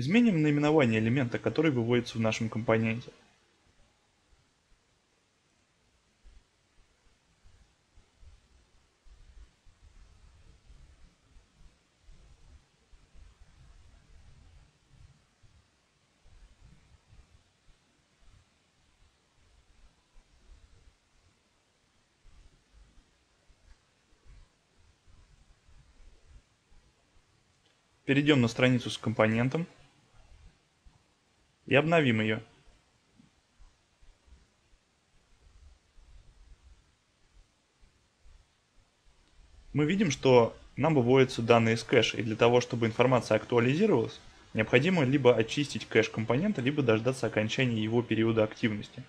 Изменим наименование элемента, который выводится в нашем компоненте. Перейдем на страницу с компонентом и обновим ее. Мы видим, что нам выводятся данные из кэша, и для того, чтобы информация актуализировалась, необходимо либо очистить кэш компонента, либо дождаться окончания его периода активности.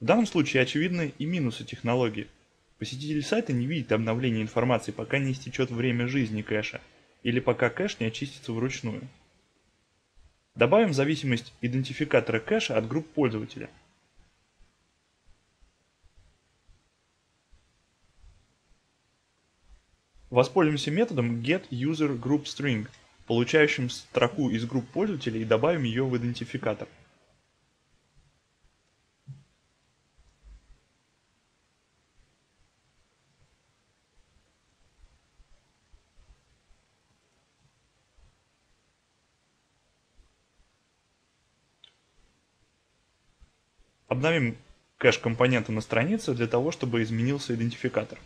В данном случае очевидны и минусы технологии. Посетитель сайта не видит обновления информации, пока не истечет время жизни кэша, или пока кэш не очистится вручную. Добавим зависимость идентификатора кэша от групп пользователя. Воспользуемся методом getUserGroupString, получающим строку из групп пользователей, и добавим ее в идентификатор. Обновим кэш компонента на странице для того, чтобы изменился идентификатор.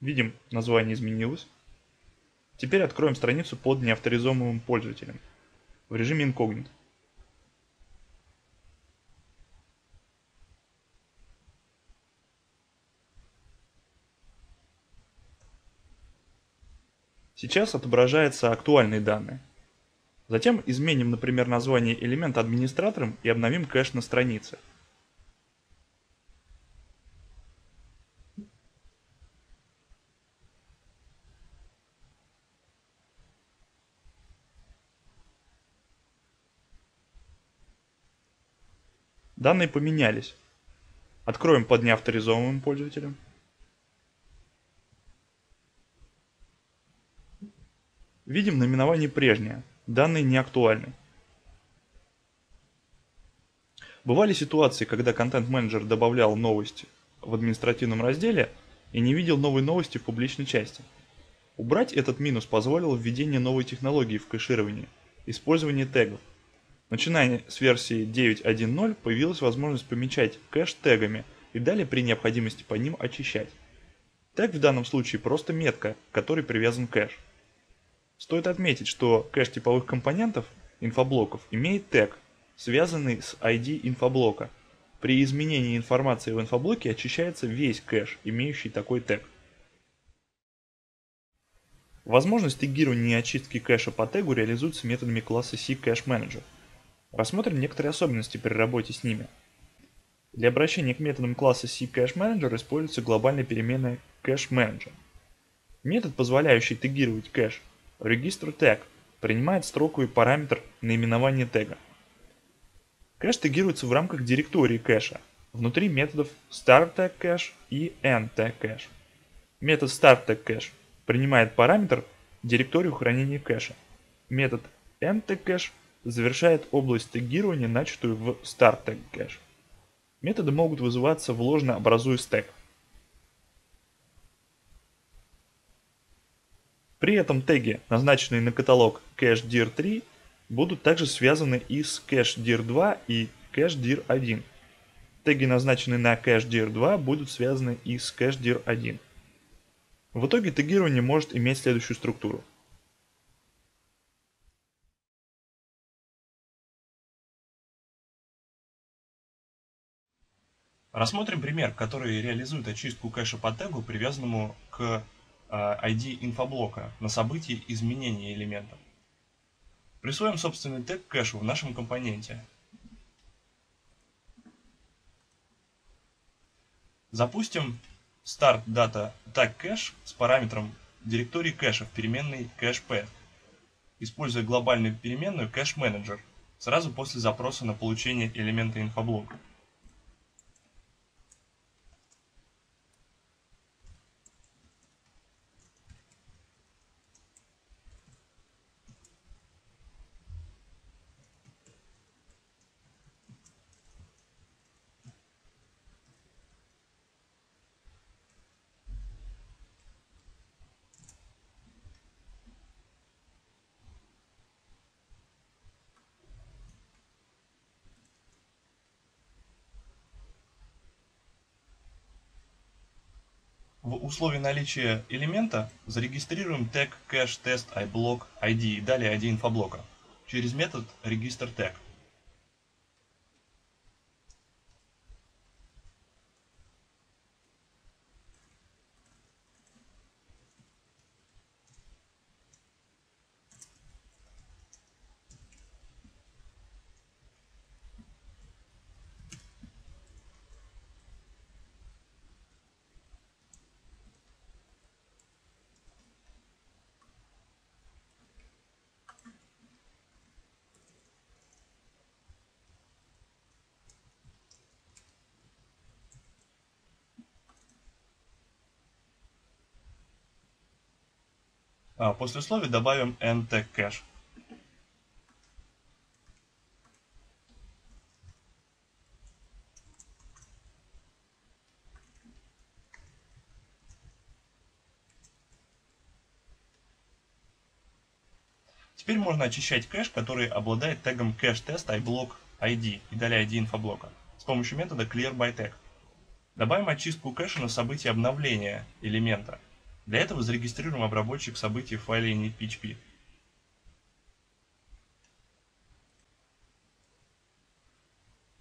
Видим, название изменилось. Теперь откроем страницу под неавторизованным пользователем в режиме инкогнито. Сейчас отображаются актуальные данные. Затем изменим, например, название элемента администратором и обновим кэш на странице. Данные поменялись. Откроем под неавторизованным пользователем. Видим, наименование прежнее, данные не актуальны. Бывали ситуации, когда контент-менеджер добавлял новости в административном разделе и не видел новой новости в публичной части. Убрать этот минус позволило введение новой технологии в кэшировании – использование тегов. Начиная с версии 9.1.0 появилась возможность помечать кэш тегами и далее при необходимости по ним очищать. Тег в данном случае просто метка, к которой привязан кэш. Стоит отметить, что кэш типовых компонентов инфоблоков имеет тег, связанный с ID инфоблока. При изменении информации в инфоблоке очищается весь кэш, имеющий такой тег. Возможность тегирования и очистки кэша по тегу реализуется методами класса CacheManager. Рассмотрим некоторые особенности при работе с ними. Для обращения к методам класса CacheManager используется глобальная переменная CacheManager. Метод, позволяющий тегировать кэш, registerTag, принимает строковый параметр наименования тега. Кэш тегируется в рамках директории кэша, внутри методов start_tag_cache и end_tag_cache. Метод start_tag_cache принимает параметр директорию хранения кэша. Метод end_tag_cache завершает область тегирования, начатую в start_tag_cache. Методы могут вызываться вложно, образуя стэк. При этом теги, назначенные на каталог CacheDir3, будут также связаны и с CacheDir2 и CacheDir1. Теги, назначенные на CacheDir2, будут связаны и с CacheDir1. В итоге тегирование может иметь следующую структуру. Рассмотрим пример, который реализует очистку кэша по тегу, привязанному к ID инфоблока на событии изменения элемента. Присвоим собственный тег кэшу в нашем компоненте. Запустим start_data_tag_cache с параметром директории кэша в переменной cachePath, используя глобальную переменную CacheManager сразу после запроса на получение элемента инфоблока. условии наличия элемента зарегистрируем тег cache_test_iBlock_id и далее ID инфоблока через метод registerTag. После условий добавим end_tag_cache. Теперь можно очищать кэш, который обладает тегом cache_test_iBlock_id и далее ID инфоблока с помощью метода clearByTag. Добавим очистку кэша на событие обновления элемента. Для этого зарегистрируем обработчик событий в файле init.php.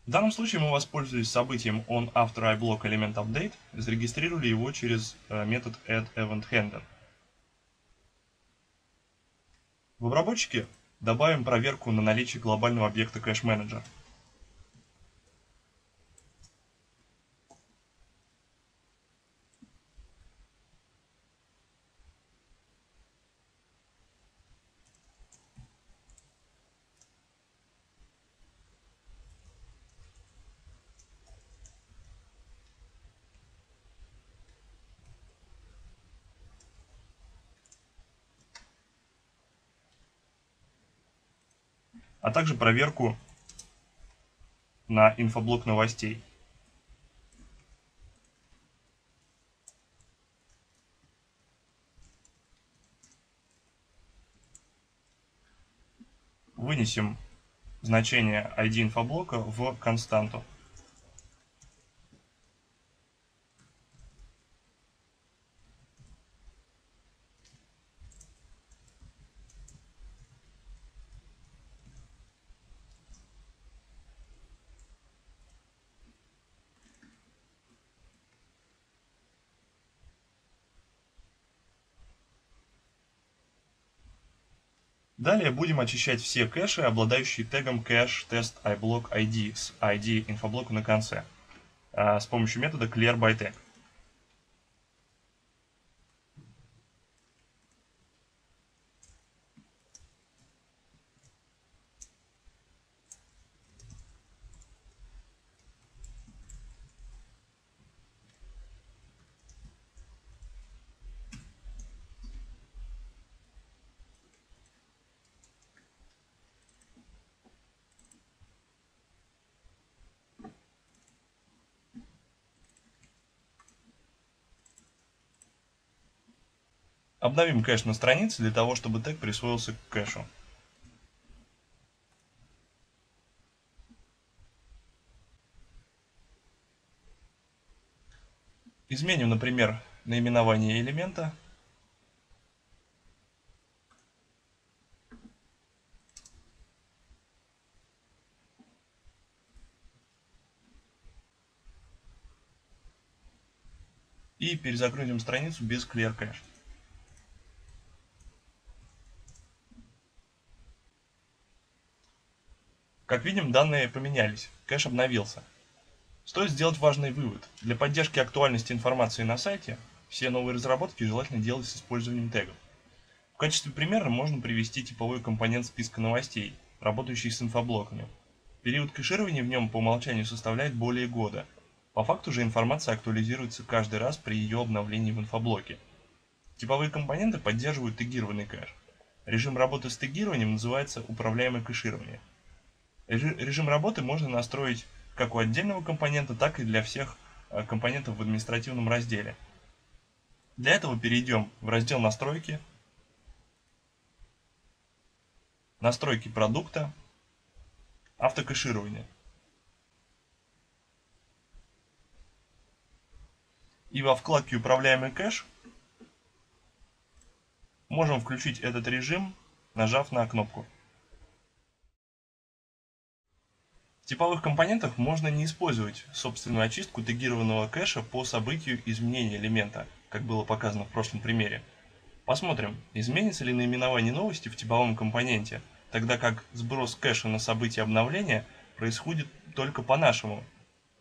В данном случае мы воспользовались событием onAfterIBlockElementUpdate и зарегистрировали его через метод addEventHandler. В обработчике добавим проверку на наличие глобального объекта CacheManager. А также проверку на инфоблок новостей. Вынесем значение ID инфоблока в константу. Далее будем очищать все кэши, обладающие тегом cache_test_iBlock_id с ID инфоблока на конце, с помощью метода clearByTag. Обновим кэш на странице для того, чтобы тег присвоился к кэшу. Изменим, например, наименование элемента. И перезагрузим страницу без clear cache. Как видим, данные поменялись, кэш обновился. Стоит сделать важный вывод. Для поддержки актуальности информации на сайте все новые разработки желательно делать с использованием тегов. В качестве примера можно привести типовой компонент списка новостей, работающий с инфоблоками. Период кэширования в нем по умолчанию составляет более года. По факту же информация актуализируется каждый раз при ее обновлении в инфоблоке. Типовые компоненты поддерживают тегированный кэш. Режим работы с тегированием называется «Управляемое кэширование». Режим работы можно настроить как у отдельного компонента, так и для всех компонентов в административном разделе. Для этого перейдем в раздел «Настройки», «Настройки продукта», «Автокэширование». И и во вкладке «Управляемый кэш» можем включить этот режим, нажав на кнопку. В типовых компонентах можно не использовать собственную очистку тегированного кэша по событию изменения элемента, как было показано в прошлом примере. Посмотрим, изменится ли наименование новости в типовом компоненте, тогда как сброс кэша на событие обновления происходит только по нашему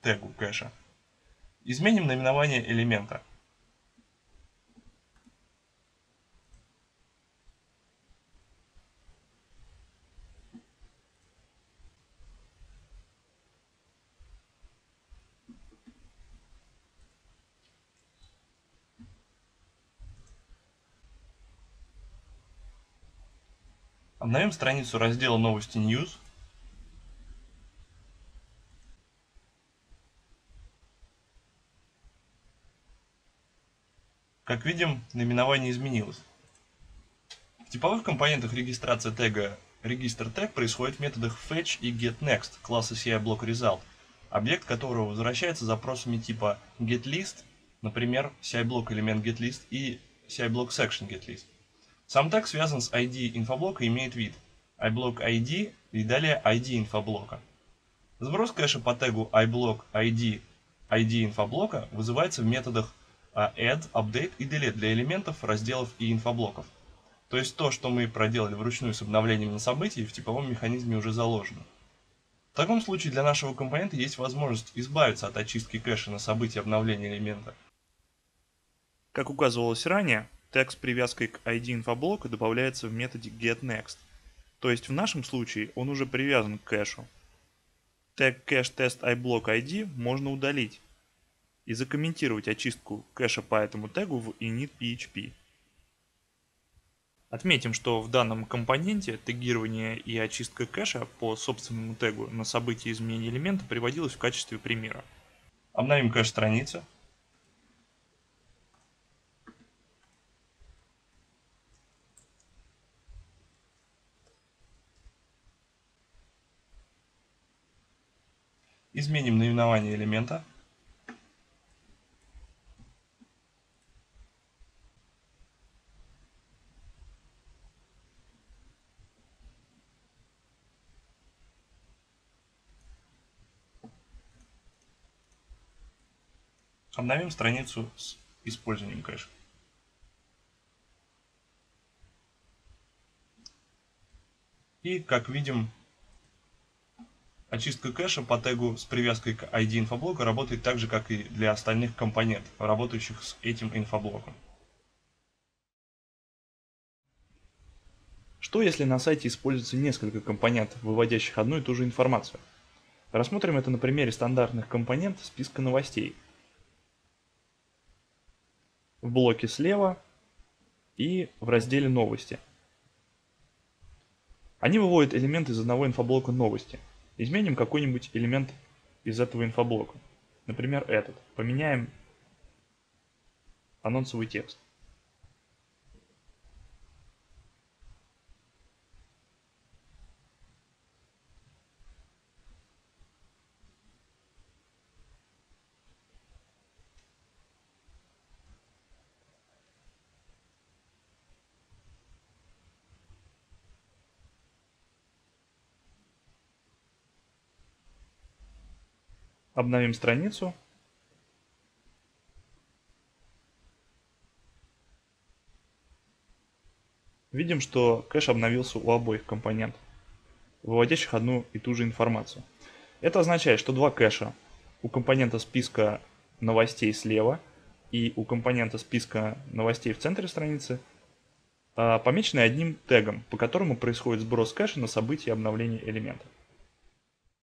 тегу кэша. Изменим наименование элемента. Обновим страницу раздела «Новости News». Как видим, наименование изменилось. В типовых компонентах регистрация тега registerTag происходит в методах fetch и getNext класса CIBlockResult, объект которого возвращается запросами типа getList, например, CIBlockElement getList и CIBlockSection getList. Сам тег связан с ID инфоблока и имеет вид iBlockID и далее ID инфоблока. Сброс кэша по тегу iBlockID ID инфоблока вызывается в методах add, update и delete для элементов, разделов и инфоблоков. То есть то, что мы проделали вручную с обновлением на событии, в типовом механизме уже заложено. В таком случае для нашего компонента есть возможность избавиться от очистки кэша на событие обновления элемента. Как указывалось ранее, тег с привязкой к ID инфоблока добавляется в методе getNext, то есть в нашем случае он уже привязан к кэшу. Тег cache_test_iBlockId можно удалить и закомментировать очистку кэша по этому тегу в init.php. Отметим, что в данном компоненте тегирование и очистка кэша по собственному тегу на событие изменения элемента приводилось в качестве примера. Обновим кэш-страницу. Изменим наименование элемента. Обновим страницу с использованием кэша. И, как видим, очистка кэша по тегу с привязкой к ID инфоблока работает так же, как и для остальных компонентов, работающих с этим инфоблоком. Что если на сайте используется несколько компонентов, выводящих одну и ту же информацию? Рассмотрим это на примере стандартных компонентов списка новостей в блоке слева и в разделе «Новости». Они выводят элементы из одного инфоблока «Новости». Изменим какой-нибудь элемент из этого инфоблока. Например, этот. Поменяем анонсовый текст. Обновим страницу. Видим, что кэш обновился у обоих компонентов, выводящих одну и ту же информацию. Это означает, что два кэша у компонента списка новостей слева и у компонента списка новостей в центре страницы помечены одним тегом, по которому происходит сброс кэша на событие обновления элемента.